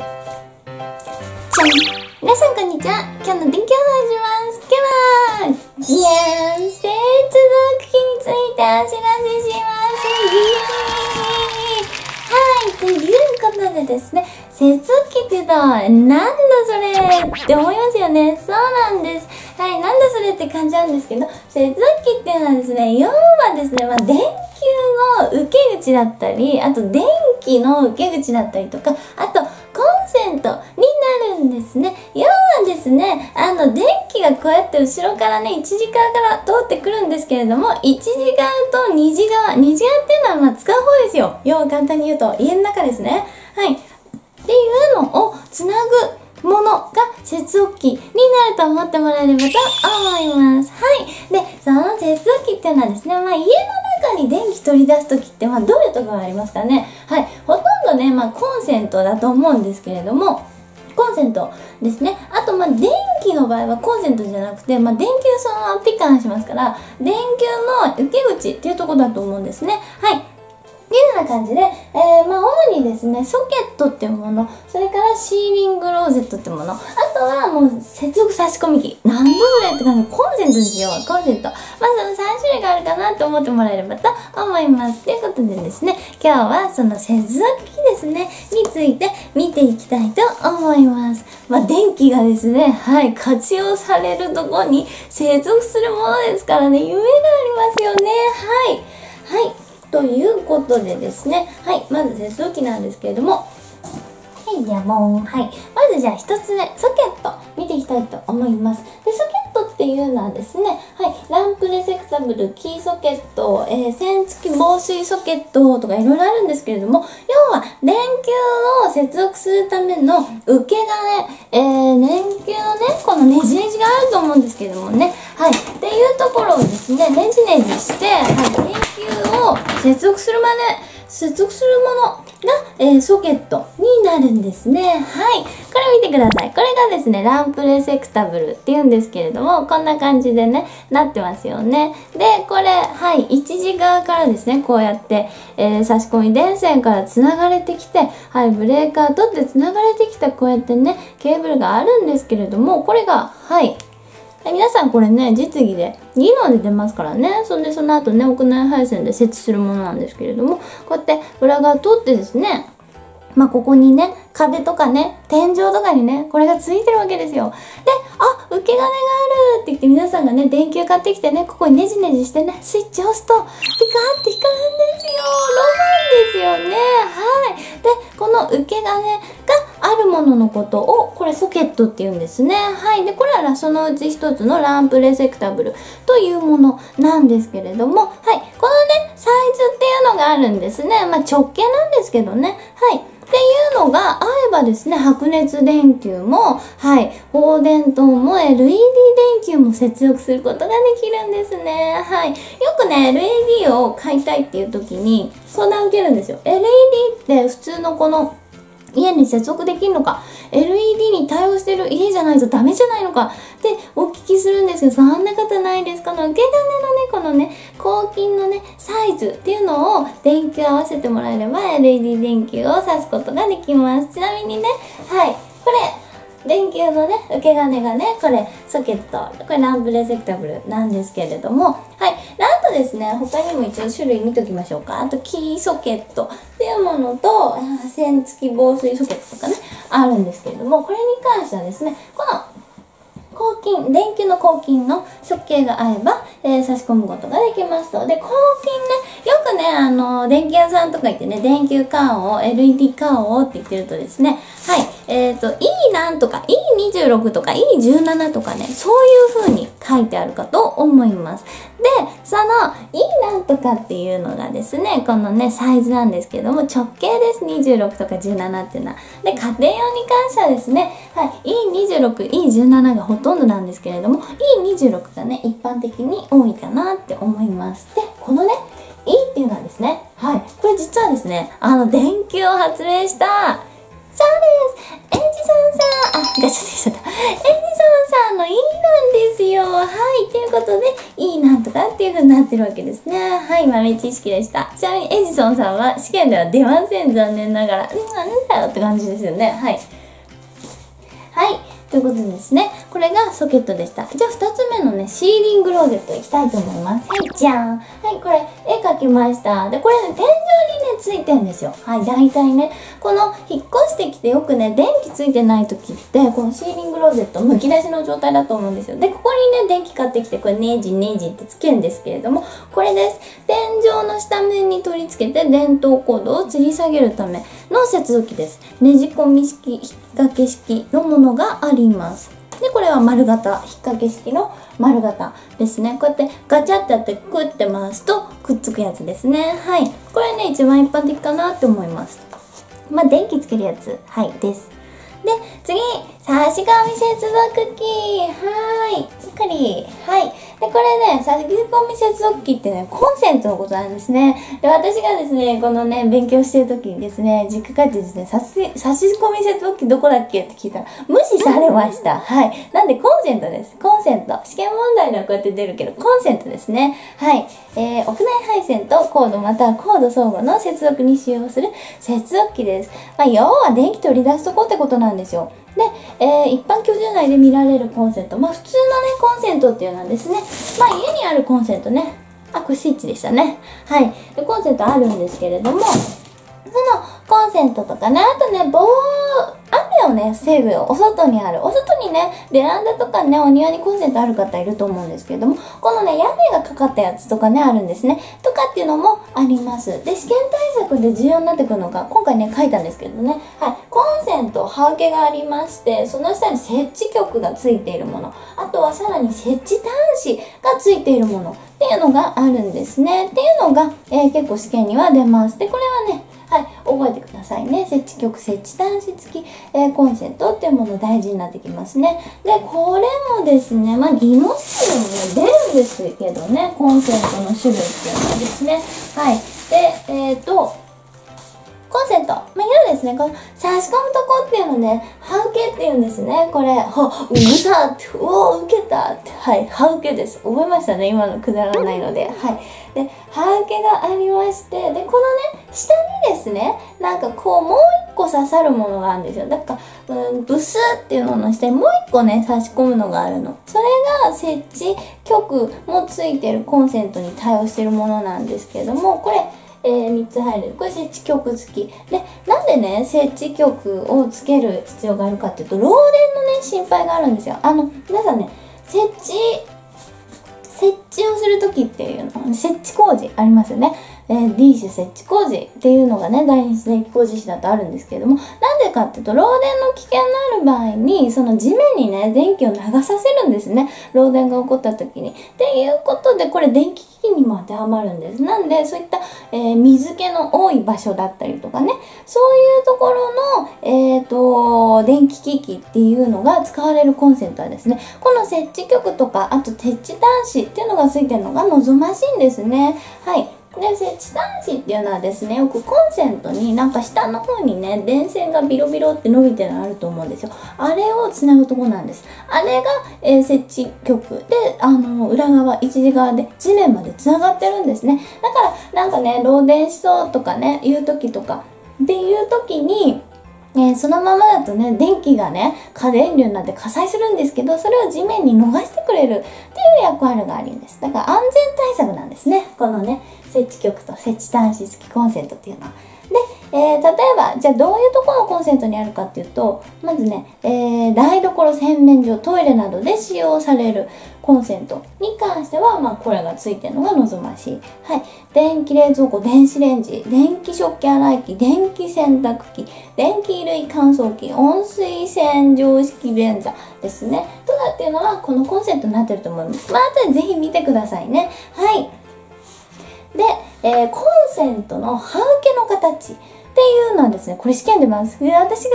じゃん、皆さんこんにちは。今日の天気予報をします。今日は人生続きについてお知らせします。はい、ということでですね、接続機って言うとなんだそれって思いますよね。そうなんです。はい、なんだそれって感じなんですけど、接続機っていうのはですね、要はですね、電球の受け口だったり、あと電気の受け口だったりとか、あとコンセントになるんですね。要はですね、電気がこうやって後ろからね、1次側から通ってくるんですけれども、1次側と2次側、2次側っていうのはまあ使う方ですよ。要は簡単に言うと家の中ですね。はい。っていうのをつなぐものが接続機になると思ってもらえればと思います。はい。で、その接続機っていうのはですね、まあ家の中に電気取り出すときって、まあどういうところがありますかね。はい。ほとんどね、まあコンセントだと思うんですけれども、コンセントですね。あと、まあ電気の場合はコンセントじゃなくて、まあ電球そのままピカンしますから、電球の受け口っていうところだと思うんですね。はい。っていうような感じで、まあ主にですね、ソケットっていうもの、それからシーリングローゼットっていうもの、あとはもう接続差し込み機。なんだそれって感じ、コンセントですよ、コンセント。まあその3種類があるかなと思ってもらえればと思います。ということでですね、今日はその接続機ですね、について見ていきたいと思います。まあ電気がですね、はい、活用されるとこに接続するものですからね、夢がありますよね。はい。はい。ということでですね、はい、まず接続機なんですけれども、はい、じゃあもう、はい、まずじゃあ一つ目、ソケット見ていきたいと思います。で、ソケットっていうのはですね、はい、ランプレセクタブル、キーソケット、線付き防水ソケットとかいろいろあるんですけれども、要は電球を接続するための受け金、電球のね、このネジネジがあると思うんですけれどもね、はい、っていうところをですね、ネジネジして、はい、接続するものが、ソケットになるんですね。はい。これ見てください。これがですね、ランプレセクタブルって言うんですけれども、こんな感じでね、なってますよね。で、これ、はい、一次側からですね、こうやって、差し込み電線から繋がれてきて、はい、ブレーカー取って繋がれてきた、こうやってね、ケーブルがあるんですけれども、これが、はい、皆さんこれね、実技で、技能で出ますからね。そんでその後ね、屋内配線で設置するものなんですけれども、こうやって裏側取ってですね、まあ、ここにね、壁とかね、天井とかにね、これがついてるわけですよ。で、あ、受け金があるって言って皆さんがね、電球買ってきてね、ここにネジネジしてね、スイッチ押すと、ピカーって光るんですよ。ロマンですよね。はい。で、この受け金があるもののことを、これソケットって言うんですね。はい。で、これはそのうち一つのランプレセクタブルというものなんですけれども、はい。このね、サイズっていうのがあるんですね。まあ、直径なんですけどね。はい。っていうのがあればですね、白熱電球も、はい、放電灯も LED 電球も接続することができるんですね。はい。よくね、LED を買いたいっていう時に相談を受けるんですよ。LED って普通のこの家に接続できるのか、LED に対応してる家じゃないとダメじゃないのかってお聞きするんですけど、そんなことないです。この受け金のね、このね、抗菌のね、サイズっていうのを電球合わせてもらえれば LED 電球を挿すことができます。ちなみにね、はい、これ、電球のね、受け金がね、これ、ソケット。これ、ランプレセクタブルなんですけれども、はい。あとですね、他にも一応種類見ときましょうか。あと、キーソケットっていうものと、線付き防水ソケットとかね、あるんですけれども、これに関してはですね、この、電球の抗菌の直径が合えば、差し込むことができますと。で、抗菌ね、よくね、電気屋さんとか行ってね、電球缶を、LED 缶をって言ってるとですね、はい、E なんとか、E26 とか、E17 とかね、そういう風に書いてあるかと思います。で、その E なんとかっていうのがですね、このね、サイズなんですけども、直径です。26とか17っていうのは。で、家庭用に関してはですね、はい、E26、E17 がほとんどなんですけれども、E26 がね、一般的に多いかなって思います。で、このね、E っていうのはですね、はい、これ実はですね、電球を発明した、そうです。エジソンさん、あ、ガチャでした。エジソンさんの E なんですよ。はい、ということで、E なんとかってっていう風になってるわけですね。はい、豆知識でした。ちなみにエジソンさんは試験では出ません、残念ながら。なんだよって感じですよね。はい。はい。ということですね。これがソケットでした。じゃあ2つ目のね、シーリングローゼットいきたいと思います。はい、じゃーん。はい、これ、絵描きました。で、これね、天井にね、ついてんですよ。はい、大体ね、この、引っ越してきてよくね、電気ついてない時って、このシーリングローゼット、むき出しの状態だと思うんですよ。で、ここにね、電気買ってきて、これ、ネジネジってつけるんですけれども、これです。天井の下面に取り付けて、電灯コードを吊り下げるための接続器です。ねじ込み式、引っ掛け式のものがあります。で、これは丸型、引っ掛け式の丸型ですね。こうやってガチャってやってクッて回すとくっつくやつですね。はい。これね、一番一般的かなって思います。まあ、電気つけるやつ、はい、です。で、次、差し込み接続器、はーい。しっかり、はい。で、これね、差し込み接続器ってね、コンセントのことなんですね。で、私がですね、このね、勉強してるときにですね、実家帰ってですね、差し込み接続器どこだっけって聞いたら、無視されました。はい。なんで、コンセントです。コンセント。試験問題ではこうやって出るけど、コンセントですね。はい。屋内配線とコードまたはコード相互の接続に使用する接続器です。まあ、要は電気取り出すとこってことなんですよ。で、一般居住内で見られるコンセント。まあ普通のね、コンセントっていうのはですね、まあ家にあるコンセントね。あ、これスイッチでしたね。はい。で、コンセントあるんですけれども、そのコンセントとかね、あとね、雨をね、防ぐお外にある。お外にね、ベランダとかね、お庭にコンセントある方いると思うんですけれども、このね、屋根がかかったやつとかね、あるんですね。とかっていうのもあります。で、試験対策で重要になってくるのが、今回ね、書いたんですけどね。はい。コンセント、刃受けがありまして、その下に設置極がついているもの。あとはさらに設置端子がついているもの。っていうのがあるんですね。っていうのが、結構試験には出ます。で、これはね、はい、覚えてくださいね。設置極、設置端子付き、コンセントっていうもの大事になってきますね。で、これもですね、まあ、技能試験に出るんですけどね、コンセントの種類っていうのはですね。はい。で、コンセント。まあ、要はですね、この差し込むとこっていうのね、刃受けっていうんですね。これ、うさって、うおー、受けたって、はい、刃受けです。覚えましたね、今のくだらないので。はい。で、刃受けがありまして、で、このね、下にですね、なんかこう、もう一個刺さるものがあるんですよ。だから、ブスっていうのの下にもう一個ね、差し込むのがあるの。それが、設置極もついてるコンセントに対応してるものなんですけれども、これ、3つ入る。これ設置極付き。で、なんでね、設置極をつける必要があるかっていうと、漏電のね、心配があるんですよ。皆さんね、設置をするときっていうの、設置工事ありますよね。D 種設置工事っていうのがね、第二次電気工事士だとあるんですけれども、なんでかっていうと、漏電の危険のある場合に、その地面にね、電気を流させるんですね。漏電が起こった時に。っていうことで、これ電気機器にも当てはまるんです。なんで、そういった、水気の多い場所だったりとかね、そういうところの、電気機器っていうのが使われるコンセントはですね、この設置極とか、あと設置端子っていうのがついてるのが望ましいんですね。はい。で、設置端子っていうのはですね、よくコンセントになんか下の方にね、電線がビロビロって伸びてるのあると思うんですよ。あれをつなぐとこなんです。あれが、設置極で、裏側、一次側で地面までつながってるんですね。だから、なんかね、漏電しそうとかね、いう時とか、っていう時に、そのままだとね、電気がね、過電流になって火災するんですけど、それを地面に逃してくれるっていう役割があります。だから安全対策なんですね。このね、設置極と設置端子付きコンセントっていうのは。で、例えば、じゃあどういうところのコンセントにあるかっていうと、まずね、台所、洗面所、トイレなどで使用されるコンセントに関しては、まあこれがついてるのが望ましい。はい。電気冷蔵庫、電子レンジ、電気食器洗い機、電気洗濯機、電気衣類乾燥機、温水洗浄式便座ですね。とかっていうのはこのコンセントになってると思います。まあ後でぜひ見てくださいね。はい。で、コンセントの刃受けの形。っていうのはですね、これ試験出ます。で、私が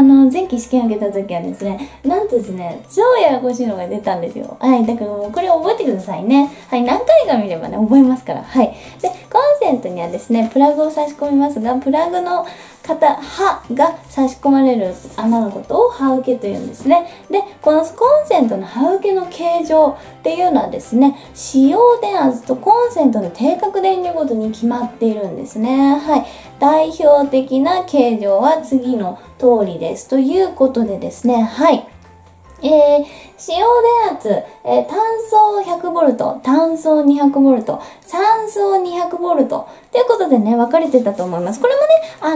ね、前期試験受けた時はですね、なんとですね、超ややこしいのが出たんですよ。はい、だからもうこれ覚えてくださいね。はい、何回か見ればね、覚えますから。はい。で、コンセントにはですね、プラグを差し込みますが、プラグの型刃が差し込まれる穴のことを刃受けというんですね。でこのコンセントの刃受けの形状っていうのはですね、使用電圧とコンセントの定格電流ごとに決まっているんですね。はい、代表的な形状は次の通りですということでですね、はい。使用電圧、単層 100V、単層 200V、三層 200V ということでね、分かれてたと思います。これも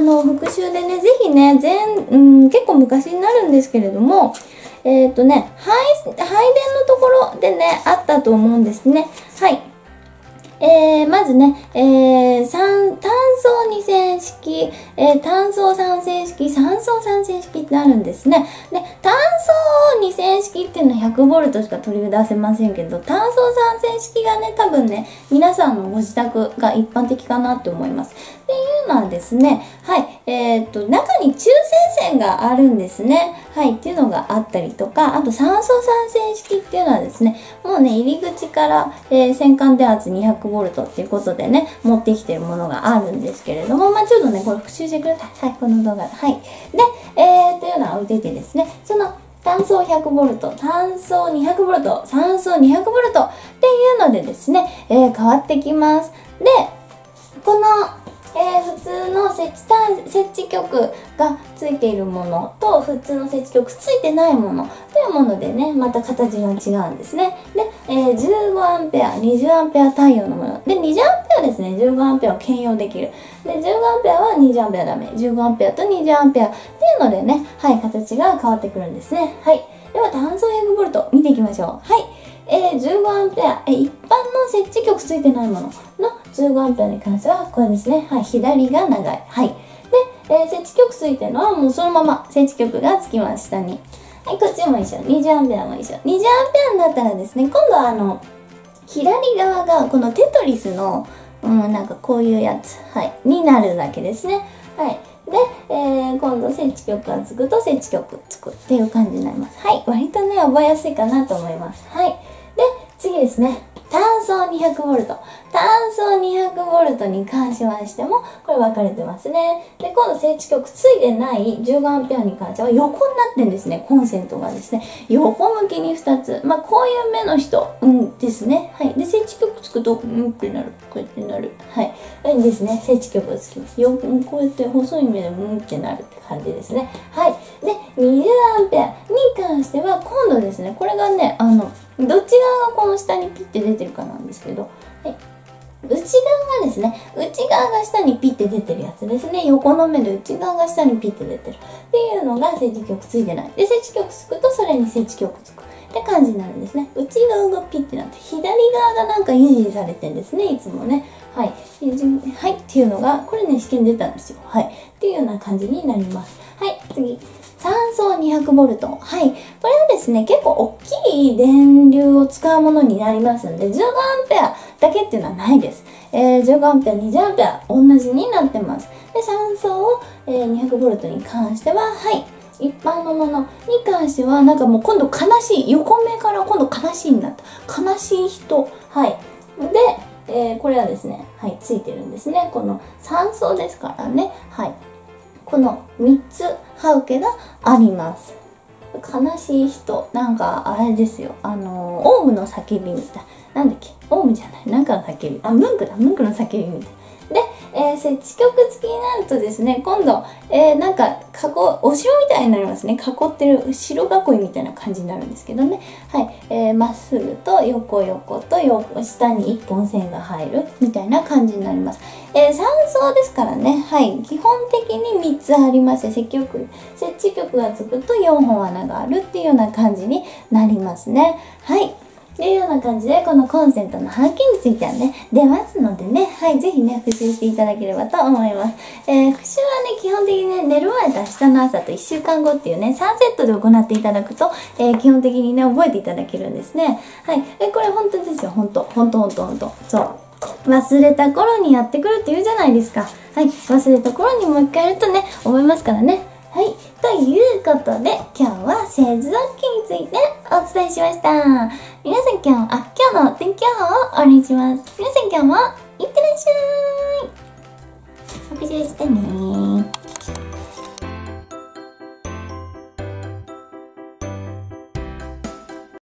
ね、復習でね、ぜひね、結構昔になるんですけれども、ね、配電のところでね、あったと思うんですね。はい。まずね、単層二線式、単層三線式、三層三線式ってあるんですね。で、単層二線式っていうのは 100V しか取り出せませんけど、単層三線式がね、多分ね、皆さんのご自宅が一般的かなって思います。っていうのはですね、はい、中に中性線があるんですね。はい、っていうのがあったりとか、あと三層三線式っていうのはですね、もうね、入り口から、線間電圧200Vっていうことでね、持ってきてるものがあるんですけれども、まあちょっとね、これ復習してください。はい、この動画で。はい。で、というのは置いててですね、その、単層 100V、単層 200V、単層 200V っていうのでですね、変わってきます。で、この、普通の設置局がついているものと普通の設置局ついてないものというものでね、また形が違うんですね。で、15A、20A 対応のもの。で、20A ですね。15A を兼用できる。で、15A は 20A ダメ。15A と 20A っていうのでね、はい、形が変わってくるんですね。はい。では、単層 100V 見ていきましょう。はい。15A、一般の設置局ついてないものの 15A に関しては、これですね。はい、左が長い。はい。で、設置局ついてるのは、もうそのまま設置局がつきます、下に。はい、こっちも一緒。20A も一緒。20A になったらですね、今度は左側が、このテトリスの、なんかこういうやつ、はい、になるだけですね。はい。で、今度設置局がつくと、設置局つくっていう感じになります。はい、割とね、覚えやすいかなと思います。はい。で、次ですね。単層 200V、単層 200V に関しましても、これ分かれてますね。で、今度設置局ついでない 15A に関しては横になってるんですね。コンセントがですね、横向きに2つ。まあ、こういう目の人、ですね。はい。で、設置局つくと、ってなる。こうやってなる。はい。ですね。設置局がつきます。こうやって細い目で、ってなるって感じですね。はい。で、20A に関しては、今度ですね、これがね、どっち側がこの下にピッて出てるかなんですけど、はい、内側がですね、内側が下にピッて出てるやつですね。横の目で内側が下にピッて出てる。っていうのが設置局ついてない。で、設置局つくとそれに設置局つく。って感じになるんですね。内側がピッてなって、左側がなんか維持されてるんですね、いつもね。はい。はい、っていうのが、これね、試験出たんですよ。はい。っていうような感じになります。はい、次。3層 200V。はい。これはですね、結構大きい電流を使うものになりますので、15A だけっていうのはないです。15A、20A、同じになってます。で、3層を、200V に関しては、はい。一般のものに関しては、なんかもう今度悲しい。横目から今度悲しいになった。悲しい人。はい。で、これはですね、はい、ついてるんですね。この3層ですからね。はい。この3つ刃受けがあります。悲しい人。なんか、あれですよ。オウムの叫びみたい。なんだっけ？オウムじゃない。なんかの叫び。あ、ムンクだ。ムンクの叫びみたい。で、設置局付きになるとですね、今度、なんか、お城みたいになりますね。囲ってる、城囲いみたいな感じになるんですけどね。はい。まっすぐと横と下に一本線が入るみたいな感じになります。三層ですからね。はい。基本的に3つありまして、設置局がつくと4本穴があるっていうような感じになりますね。はい。っていうような感じで、このコンセントの半径についてはね、出ますのでね、はい、ぜひね、復習していただければと思います。復習はね、基本的にね、寝る前と明日の朝と1週間後っていうね、3セットで行っていただくと、基本的にね、覚えていただけるんですね。はい。これ本当ですよ、本当。そう。忘れた頃にやってくるって言うじゃないですか。はい。忘れた頃にもう一回やるとね、覚えますからね。はい。ということで、今日は接続器についてお伝えしました。皆さん今日の天気予報を終わりにします。皆さん今日もいってらっしゃーい。食事してねー。